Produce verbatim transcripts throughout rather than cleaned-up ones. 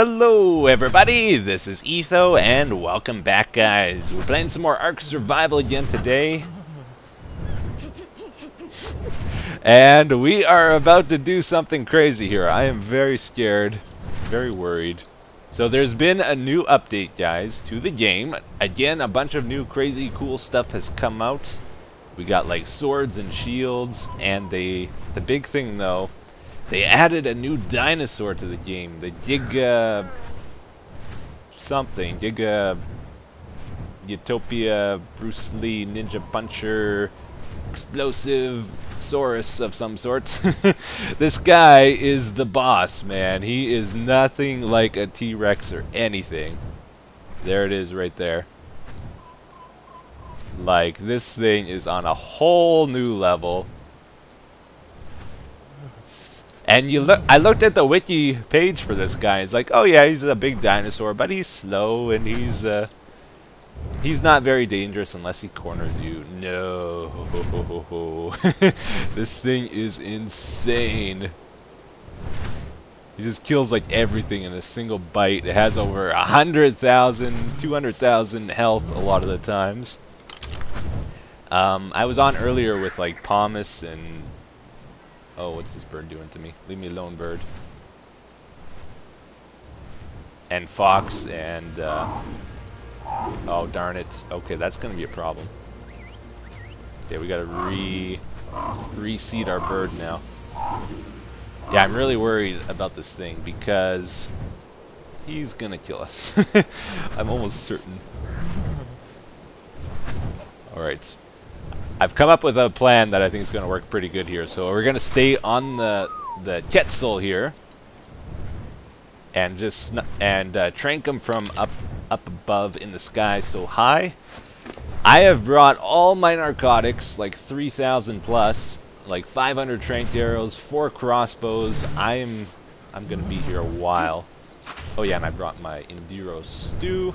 Hello everybody, this is Etho and welcome back guys. We're playing some more Ark Survival again today. And we are about to do something crazy here. I am very scared, very worried. So there's been a new update guys to the game. Again, a bunch of new crazy cool stuff has come out. We got like swords and shields, and they, the big thing though, they added a new dinosaur to the game, the Giga something, Giga Utopia, Bruce Lee, Ninja Puncher, Explosive Saurus of some sort. This guy is the boss, man. He is nothing like a T-Rex or anything. There it is right there. Like, this thing is on a whole new level. And you look, I looked at the wiki page for this guy. It's like, oh yeah, he's a big dinosaur, but he's slow and he's uh, he's not very dangerous unless he corners you. No, this thing is insane. He just kills like everything in a single bite. It has over a hundred thousand, two hundred thousand health a lot of the times. Um, I was on earlier with like Pomice and. Oh, what's this bird doing to me? Leave me alone, bird. And Fox and... Uh, oh, darn it. Okay, that's going to be a problem. Okay, we got to re... reseed our bird now. Yeah, I'm really worried about this thing because... he's going to kill us. I'm almost certain. Alright. I've come up with a plan that I think is going to work pretty good here. So we're going to stay on the the Quetzal here, and just and uh, trank him from up up above in the sky so high. I have brought all my narcotics, like three thousand plus, like five hundred trank arrows, four crossbows. I'm I'm going to be here a while. Oh yeah, and I brought my Enduro Stew.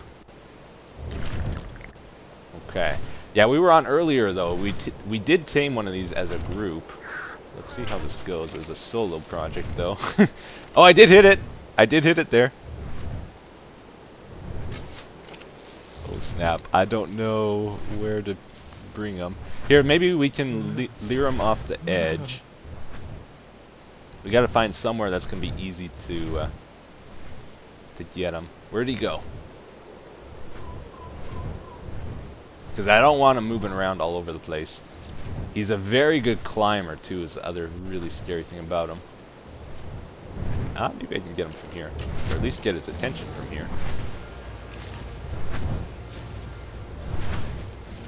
Okay. Yeah, we were on earlier though. We t we did tame one of these as a group. Let's see how this goes as a solo project though. Oh, I did hit it. I did hit it there. Oh snap! I don't know where to bring them. Here, maybe we can le leer them off the edge. We gotta find somewhere that's gonna be easy to uh, to get them. Where'd he go? Because I don't want him moving around all over the place. He's a very good climber, too, is the other really scary thing about him. Ah, maybe I can get him from here. Or at least get his attention from here.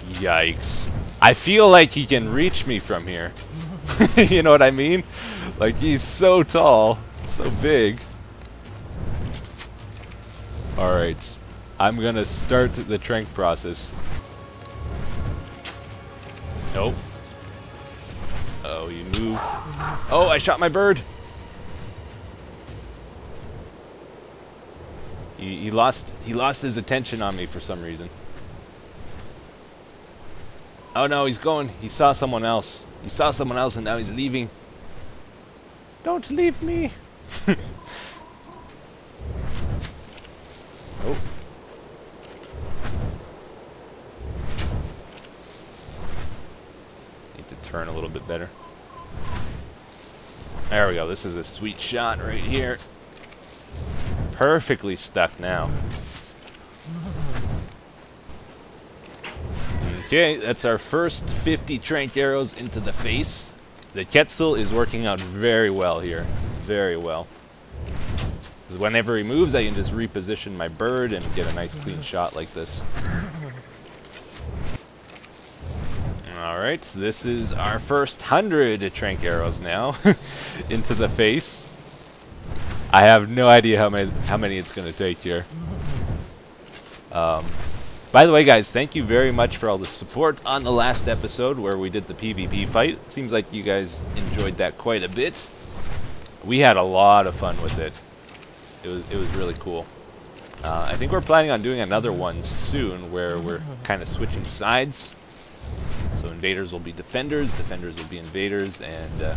Yikes. I feel like he can reach me from here. You know what I mean? Like, he's so tall, so big. Alright. I'm going to start the trank process. Nope. Oh, you moved. Oh, I shot my bird. He, he lost. He lost his attention on me for some reason. Oh no, he's going. He saw someone else. He saw someone else, and now he's leaving. Don't leave me. Oh. Turn a little bit better. There we go. This is a sweet shot right here. Perfectly stuck now. Okay, that's our first fifty trank arrows into the face. The Quetzal is working out very well here. Very well. Because whenever he moves, I can just reposition my bird and get a nice clean shot like this. Alright, so this is our first hundred trank arrows now into the face. I have no idea how many how many it's gonna take here. Um, by the way guys, thank you very much for all the support on the last episode where we did the PvP fight. Seems like you guys enjoyed that quite a bit. We had a lot of fun with it. It was it was really cool. Uh, I think we're planning on doing another one soon where we're kind of switching sides. So invaders will be defenders, defenders will be invaders, and uh,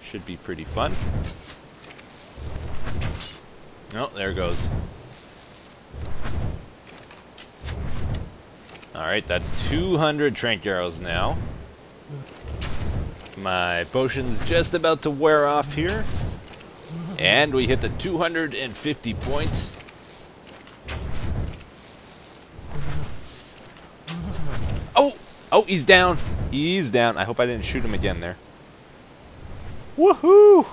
should be pretty fun. Oh, there it goes. Alright, that's two hundred Trank Arrows now. My potion's just about to wear off here. And we hit the two hundred fifty points. Oh! Oh, he's down! He's down. I hope I didn't shoot him again there. Woohoo!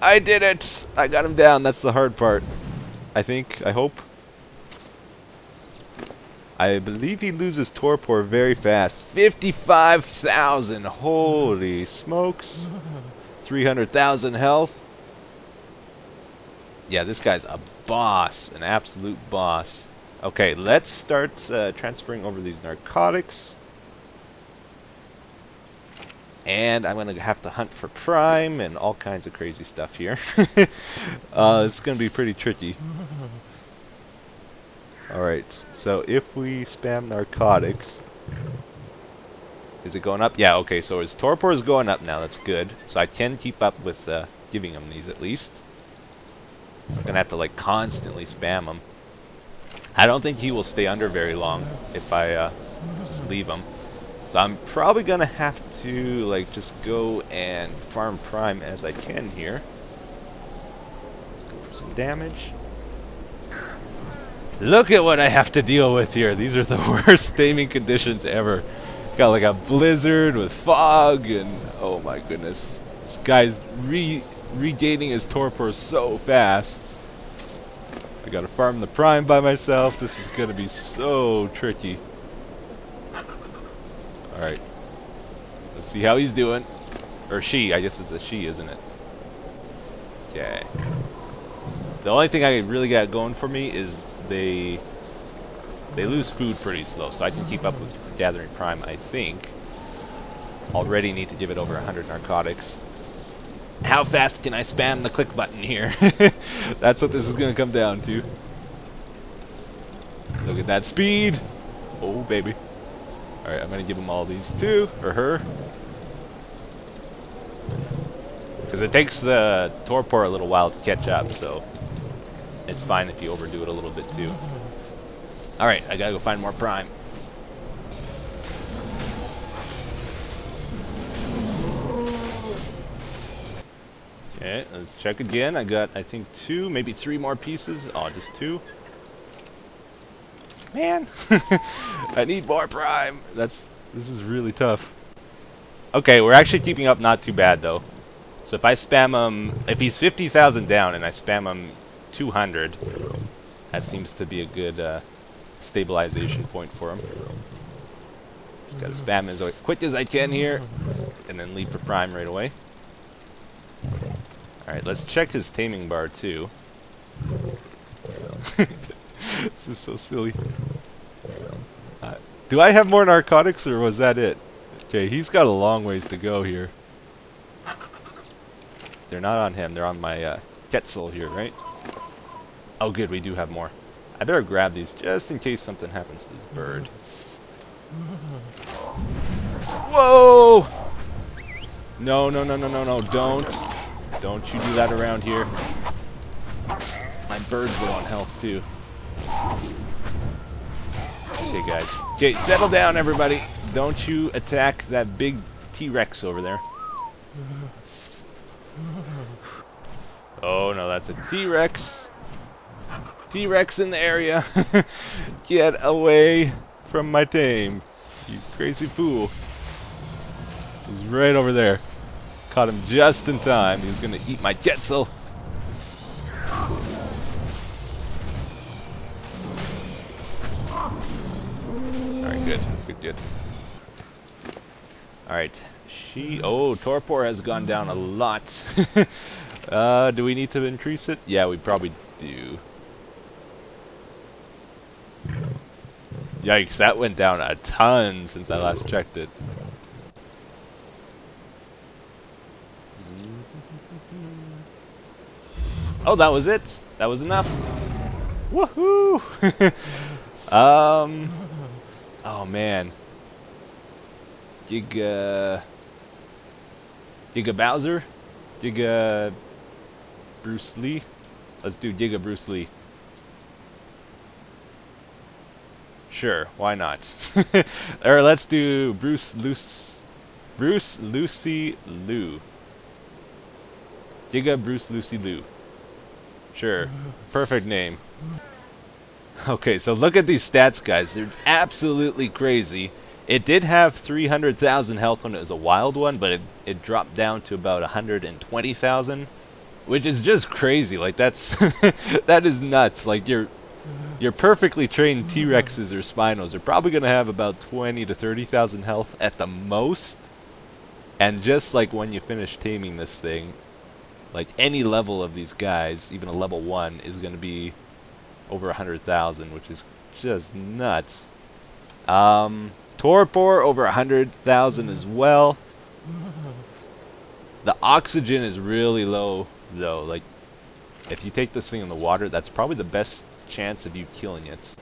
I did it! I got him down. That's the hard part. I think. I hope. I believe he loses Torpor very fast. fifty-five thousand! Holy smokes! three hundred thousand health. Yeah, this guy's a boss. An absolute boss. Okay, let's start uh, transferring over these narcotics. And I'm going to have to hunt for Prime and all kinds of crazy stuff here. uh, it's going to be pretty tricky. Alright, so if we spam narcotics... Is it going up? Yeah, okay, so his Torpor is going up now. That's good. So I can keep up with uh, giving him these at least. So I'm going to have to like constantly spam him. I don't think he will stay under very long if I uh, just leave him. So I'm probably going to have to like just go and farm Prime as I can here. Go for some damage. Look at what I have to deal with here. These are the worst taming conditions ever. Got like a blizzard with fog and oh my goodness. This guy's re regaining his torpor so fast. I gotta farm the Prime by myself. This is gonna be so tricky. Alright. Let's see how he's doing. Or she. I guess it's a she, isn't it? Okay. The only thing I really got going for me is they they lose food pretty slow, so I can keep up with gathering Prime, I think. Already need to give it over one hundred narcotics. How fast can I spam the click button here? That's what this is going to come down to. Look at that speed! Oh, baby. Alright, I'm going to give him all these too, or her. Because it takes the Torpor a little while to catch up, so it's fine if you overdo it a little bit too. Alright, I gotta go find more Prime. Okay, let's check again. I got, I think, two, maybe three more pieces. Oh, just two. Man, I need more Prime. That's, this is really tough. Okay, we're actually keeping up not too bad though. So if I spam him, if he's fifty thousand down and I spam him two hundred, that seems to be a good uh, stabilization point for him. Just gotta spam him as quick as I can here, and then leave for Prime right away. Alright, let's check his taming bar too. This is so silly. Uh, do I have more narcotics or was that it? Okay, he's got a long ways to go here. They're not on him, they're on my uh, Quetzal here, right? Oh good, we do have more. I better grab these just in case something happens to this bird. Whoa! No, no, no, no, no, no, don't. Don't you do that around here. My bird's low on health, too. Okay, guys. Okay, settle down, everybody. Don't you attack that big T-Rex over there. Oh, no, that's a T-Rex. T-Rex in the area. Get away from my tame, you crazy fool. He's right over there. Caught him just in time. He was going to eat my Quetzal. Alright, good. Good, good. Alright. She... Oh, Torpor has gone down a lot. uh, do we need to increase it? Yeah, we probably do. Yikes, that went down a ton since I last checked it. Oh, that was it. That was enough. Woohoo! um. Oh man. Giga. Giga Bowser. Giga. Bruce Lee. Let's do Giga Bruce Lee. Sure, why not? Or let's do Bruce Luce, Bruce Lucy Lou. Giga Bruce Lucy Lou. Sure, perfect name. Okay, so look at these stats, guys. They're absolutely crazy. It did have three hundred thousand health when it was a wild one, but it, it dropped down to about one hundred twenty thousand, which is just crazy. Like, that's that is nuts. Like, you're... Your perfectly trained T-Rexes or Spinos are probably going to have about twenty to thirty thousand health at the most. And just like when you finish taming this thing, like any level of these guys, even a level one, is going to be over one hundred thousand, which is just nuts. Um, Torpor over one hundred thousand as well. The oxygen is really low, though. Like, if you take this thing in the water, that's probably the best chance of you killing it.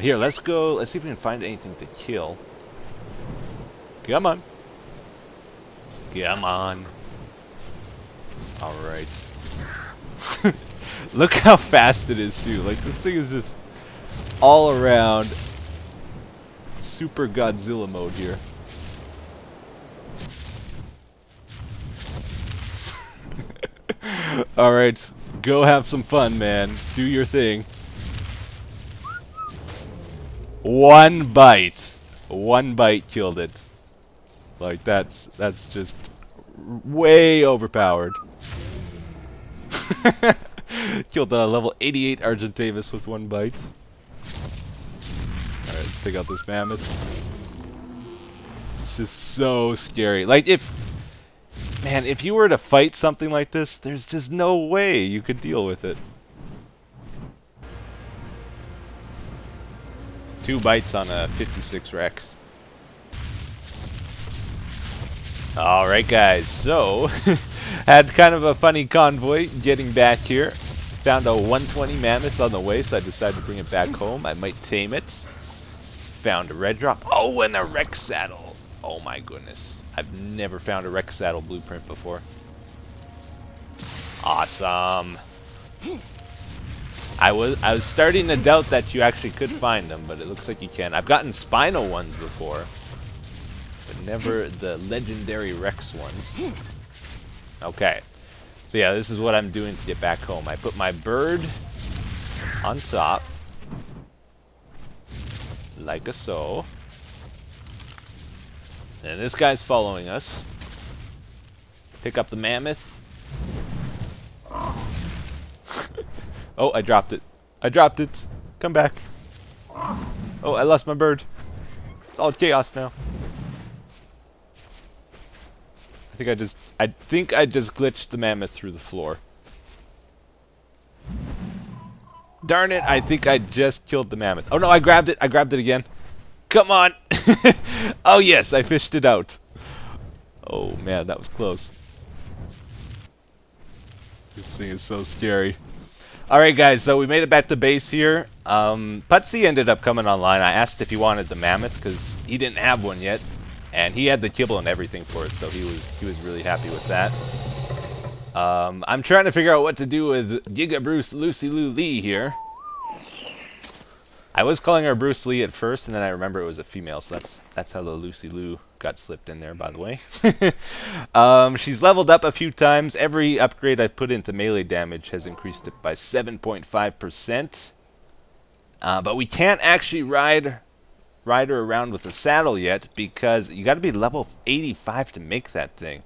Here, let's go. Let's see if we can find anything to kill. Come on. Come on. Alright. Look how fast it is, too. Like, this thing is just all around super Godzilla mode here. Alright. Go have some fun, man. Do your thing. One bite. One bite killed it. Like, that's that's just way overpowered. Killed the level eighty-eight Argentavis with one bite. Alright, let's take out this mammoth. It's just so scary. Like, if... Man, if you were to fight something like this, there's just no way you could deal with it. Two bites on a fifty-six Rex. Alright guys, so, had kind of a funny convoy getting back here. Found a one twenty mammoth on the way, so I decided to bring it back home. I might tame it. Found a red drop. Oh, and a Rex saddle. Oh my goodness. I've never found a Rex saddle blueprint before. Awesome. I was I was starting to doubt that you actually could find them, but it looks like you can. I've gotten Spino ones before, but never the legendary Rex ones. Okay. So yeah, this is what I'm doing to get back home. I put my bird on top. Like a so. And this guy's following us. Pick up the mammoth. Oh, I dropped it. I dropped it. Come back. Oh, I lost my bird. It's all chaos now. I think I just... I think I just glitched the mammoth through the floor. Darn it, I think I just killed the mammoth. Oh no, I grabbed it. I grabbed it again. Come on! Oh yes, I fished it out. Oh man, that was close. This thing is so scary. Alright guys, so we made it back to base here. Um, Putsy ended up coming online. I asked if he wanted the mammoth, because he didn't have one yet. And he had the kibble and everything for it, so he was he was really happy with that. Um, I'm trying to figure out what to do with Giga Bruce Lucy Lou Lee here. I was calling her Bruce Lee at first, and then I remember it was a female, so that's that's how the Lucy Lou got slipped in there, by the way. um, she's leveled up a few times. Every upgrade I've put into melee damage has increased it by seven point five percent. Uh, but we can't actually ride, ride her around with a saddle yet, because you got to be level eighty-five to make that thing.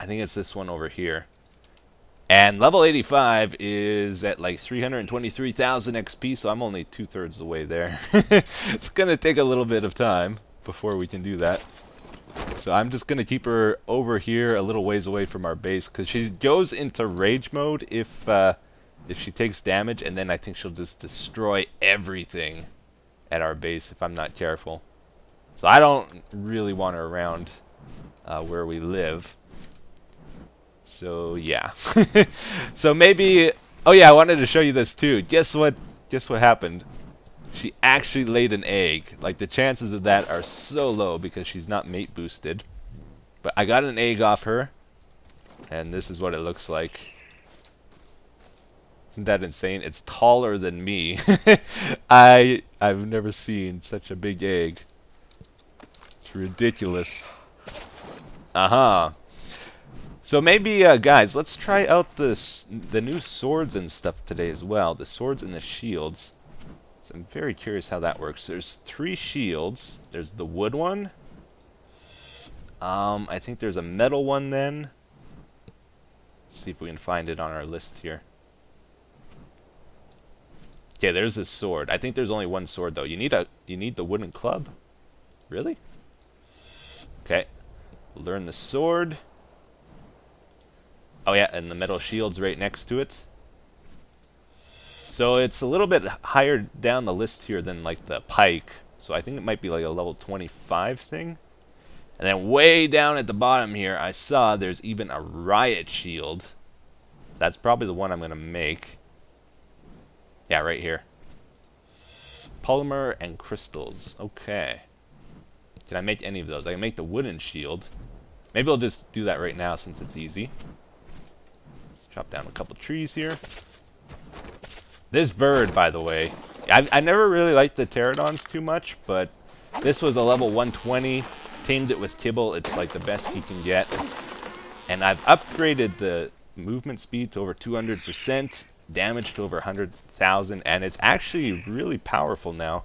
I think it's this one over here. And level eighty-five is at like three hundred twenty-three thousand X P, so I'm only two-thirds of the way there. It's going to take a little bit of time before we can do that. So I'm just going to keep her over here a little ways away from our base, because she goes into rage mode if, uh, if she takes damage, and then I think she'll just destroy everything at our base if I'm not careful. So I don't really want her around uh, where we live. So, yeah. So maybe... Oh, yeah, I wanted to show you this, too. Guess what? Guess what happened? She actually laid an egg. Like, the chances of that are so low because she's not mate boosted. But I got an egg off her. And this is what it looks like. Isn't that insane? It's taller than me. I, I've never seen such a big egg. It's ridiculous. Uh-huh. So maybe, uh, guys, let's try out this, the new swords and stuff today as well. The swords and the shields. So I'm very curious how that works. There's three shields. There's the wood one. Um, I think there's a metal one then. Let's see if we can find it on our list here. Okay, there's this sword. I think there's only one sword though. You need a you need the wooden club. Really? Okay. Learn the sword. Oh yeah, and the metal shield's right next to it. So it's a little bit higher down the list here than like the pike. So I think it might be like a level twenty-five thing. And then way down at the bottom here, I saw there's even a riot shield. That's probably the one I'm going to make. Yeah, right here. Polymer and crystals. Okay. Can I make any of those? I can make the wooden shield. Maybe I'll just do that right now since it's easy. Let's chop down a couple trees here. This bird, by the way. I, I never really liked the pterodons too much, but this was a level one twenty. Tamed it with kibble. It's like the best you can get. And I've upgraded the movement speed to over two hundred percent, damage to over one hundred thousand, and it's actually really powerful now.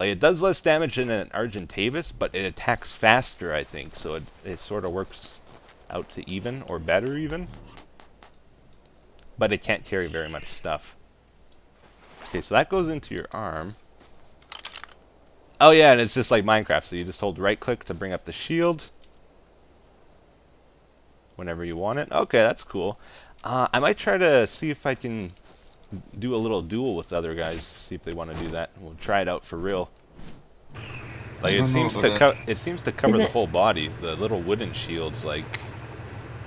Like, it does less damage than an Argentavis, but it attacks faster, I think, so it, it sort of works out to even, or better even. But it can't carry very much stuff. Okay, so that goes into your arm. Oh yeah, and it's just like Minecraft, so you just hold right-click to bring up the shield whenever you want it. Okay, that's cool. Uh, I might try to see if I can do a little duel with other guys, see if they want to do that. We'll try it out for real. Like, it seems to co it seems to cover the whole body. The little wooden shield's like...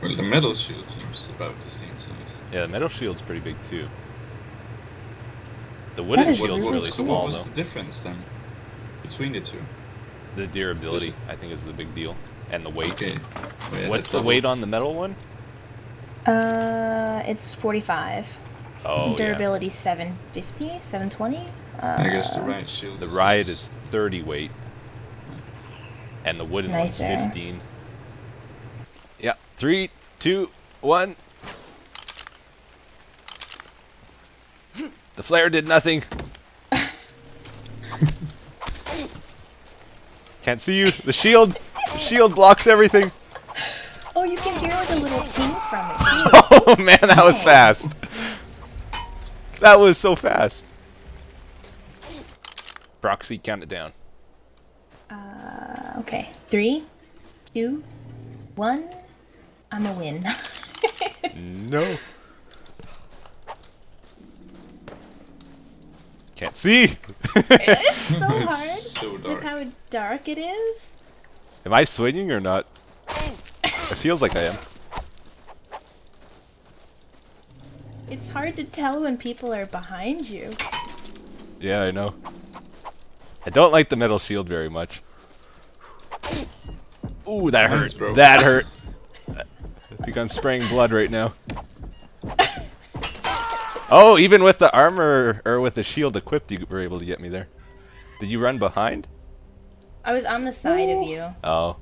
Well, the metal shield seems about the same size. Yeah, the metal shield's pretty big, too. The wooden shield's really small, though. What's the difference, then? Between the two, the durability I think is the big deal, and the weight. Okay. Oh, yeah, what's the weight on the metal one? Uh, it's forty-five. Oh, durability yeah. seven fifty, seven twenty. Uh, I guess the riot shield. The riot is thirty weight, and the wooden nicer. One's fifteen. Yeah, three, two, one. The flare did nothing. Can't see you. The shield, the shield blocks everything. Oh, you can hear like a little ting from it. Oh man, that was fast. That was so fast. Proxy, count it down. Uh, okay, three, two, one. I'm a win. No. Can't see. It's so hard. It's so dark. With how dark it is. Am I swinging or not? It feels like I am. It's hard to tell when people are behind you. Yeah, I know. I don't like the metal shield very much. Ooh, that hurt. That hurt. I think I'm spraying blood right now. Oh, even with the armor, or with the shield equipped, you were able to get me there. Did you run behind? I was on the side Ooh. Of you. Oh.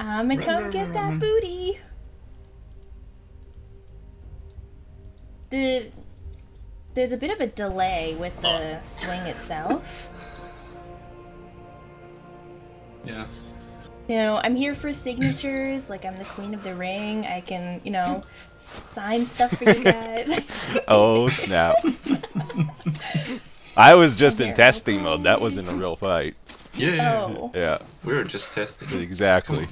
I'ma come get that booty. The, there's a bit of a delay with the swing itself. Yeah. You know, I'm here for signatures, like I'm the queen of the ring, I can, you know, sign stuff for you guys. Oh, snap. I was just in testing mode, that wasn't a real fight. Yeah, yeah, yeah. Oh. Yeah. We were just testing. Exactly.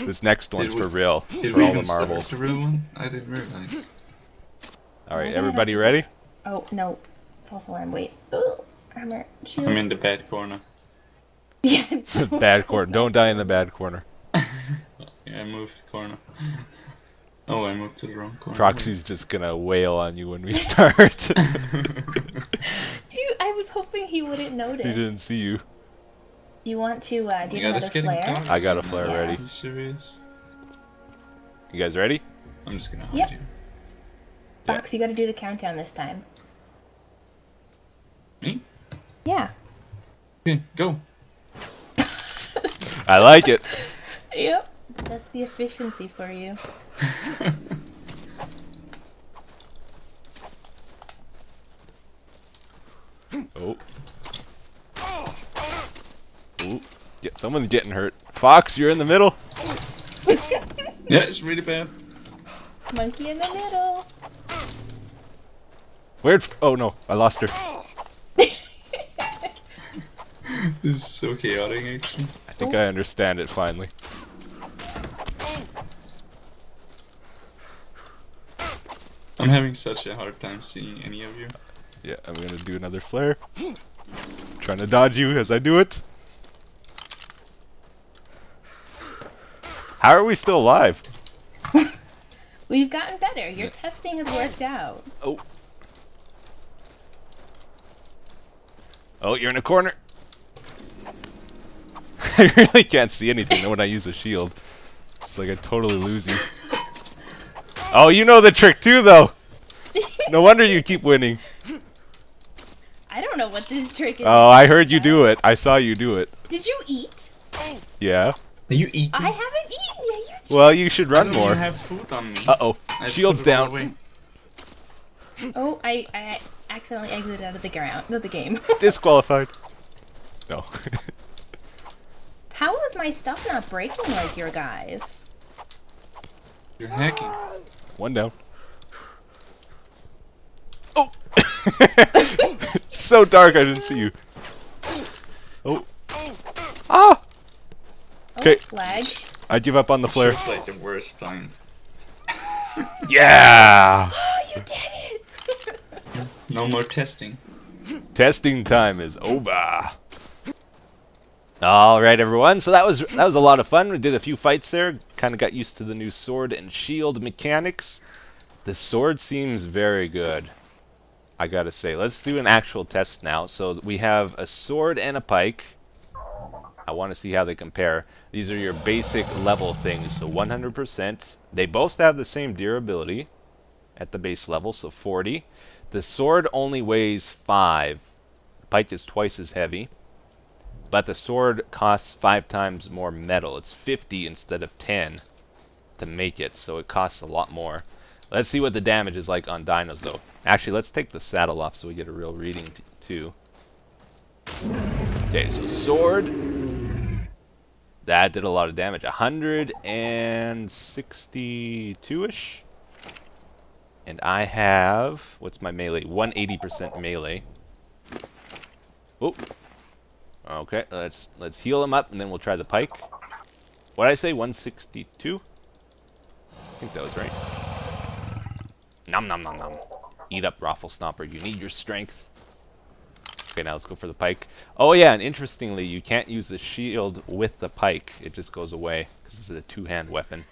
This next one's we, for real, for all the marbles. The real one? I didn't realize. Alright, everybody ready? Oh, no. False alarm, wait. Ooh, armor, shield. I'm in the bad corner. Bad corner. Don't die in the bad corner. Yeah, I moved corner. Oh, I moved to the wrong corner. Proxy's just gonna wail on you when we start. You, I was hoping he wouldn't notice. He didn't see you. Do you want to uh, do you another flare? I got a flare yeah. ready. Are you serious? You guys ready? I'm just gonna hold yep. you. Fox, yeah. you gotta do the countdown this time. Me? Yeah. Okay, go. I like it. Yep. That's the efficiency for you. Oh. Ooh. Yeah, someone's getting hurt. Fox, you're in the middle. Yeah, it's really bad. Monkey in the middle. Where'd... Oh, no. I lost her. This is so chaotic, actually. I think oh. I understand it, finally. I'm having such a hard time seeing any of you. Yeah, I'm gonna do another flare. I'm trying to dodge you as I do it. How are we still alive? We've gotten better. Your yeah. testing has worked out. Oh. Oh, you're in a corner. I really can't see anything when I use a shield. It's like I totally lose you. Oh, you know the trick too, though. No wonder you keep winning. I don't know what this trick is. Oh, I heard you do it. I saw you do it. Did you eat? Yeah. Are you eating? I haven't eaten yet. Yeah, you well, you should run I don't more. I have food on me. Uh oh. I Shield's down. Oh, I, I accidentally exited out of the ground, not the game. Disqualified. No. How is my stuff not breaking like your guys? You're hacking. One down. Oh! So dark I didn't see you. Oh. Ah! Okay. Oh, I give up on the flare. It's like the worst time. Yeah! Oh, you did it! No more testing. Testing time is over. All right, everyone. So that was that was a lot of fun. We did a few fights there. Kind of got used to the new sword and shield mechanics. The sword seems very good, I gotta say. Let's do an actual test now. So we have a sword and a pike. I want to see how they compare. These are your basic level things. So one hundred percent. They both have the same durability at the base level, so forty. The sword only weighs five. The pike is twice as heavy. But the sword costs five times more metal. It's fifty instead of ten to make it, so it costs a lot more. Let's see what the damage is like on dinos, though. Actually, let's take the saddle off so we get a real reading, too. Okay, so sword. That did a lot of damage. one hundred sixty-two-ish. And I have... What's my melee? one hundred eighty percent melee. Oh. Okay, let's let's heal him up, and then we'll try the pike. What did I say? one sixty-two? I think that was right. Nom nom nom nom. Eat up, Raffle Stomper. You need your strength. Okay, now let's go for the pike. Oh yeah, and interestingly, you can't use the shield with the pike. It just goes away, because this is a two-hand weapon.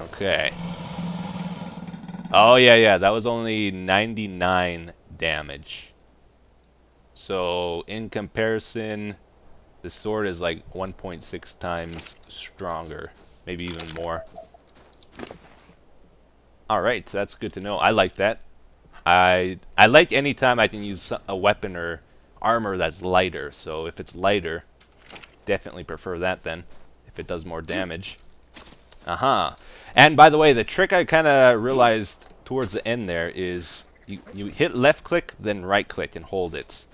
Okay. Oh yeah, yeah, that was only ninety-nine damage. So, in comparison, the sword is like one point six times stronger, maybe even more. Alright, that's good to know. I like that. I I like any time I can use a weapon or armor that's lighter. So, if it's lighter, definitely prefer that then, if it does more damage. Aha. Uh-huh. And by the way, the trick I kind of realized towards the end there is you, you hit left click, then right click and hold it.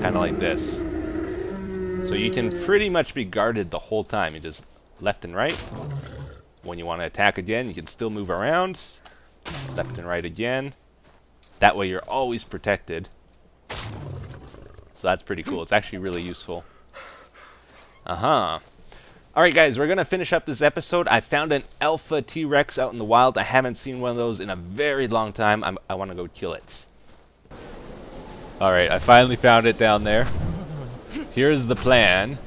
Kind of like this. So you can pretty much be guarded the whole time. You just left and right. When you want to attack again, you can still move around. Left and right again. That way you're always protected. So that's pretty cool. It's actually really useful. Uh-huh. Alright guys, we're going to finish up this episode. I found an alpha T-Rex out in the wild. I haven't seen one of those in a very long time. I'm, I want to go kill it. Alright, I finally found it down there. Here's the plan.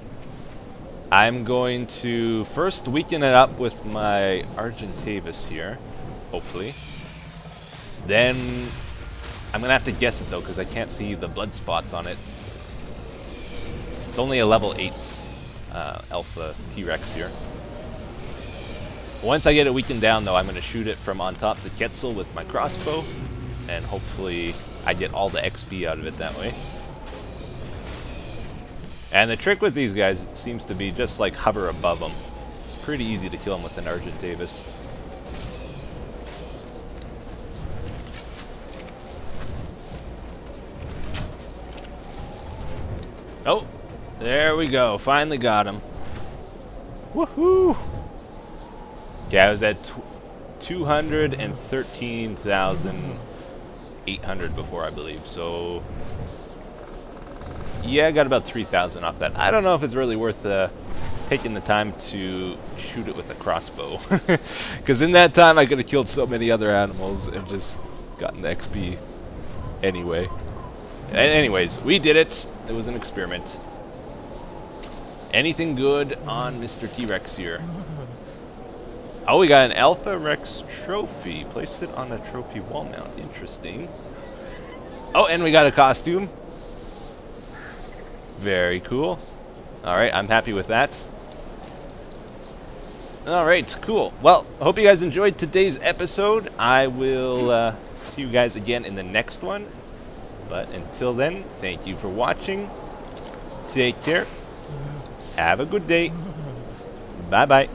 I'm going to first weaken it up with my Argentavis here, hopefully. Then, I'm going to have to guess it though, because I can't see the blood spots on it. It's only a level eight uh, alpha T-Rex here. Once I get it weakened down, though, I'm going to shoot it from on top the Quetzal with my crossbow, and hopefully I get all the X P out of it that way. And the trick with these guys seems to be just like hover above them. It's pretty easy to kill them with an Argentavis. Oh, there we go. Finally got him. Woohoo! Okay, I was at two hundred thirteen thousand eight hundred before, I believe. So, yeah, I got about three thousand off that. I don't know if it's really worth uh, taking the time to shoot it with a crossbow. Because in that time, I could have killed so many other animals and just gotten the X P anyway. Anyways, we did it. It was an experiment. Anything good on Mister T-Rex here? Oh, we got an Alpha Rex trophy. Placed it on a trophy wall mount. Interesting. Oh, and we got a costume. Very cool. Alright, I'm happy with that. Alright, cool. Well, I hope you guys enjoyed today's episode. I will uh, see you guys again in the next one. But until then, thank you for watching. Take care. Have a good day. Bye-bye.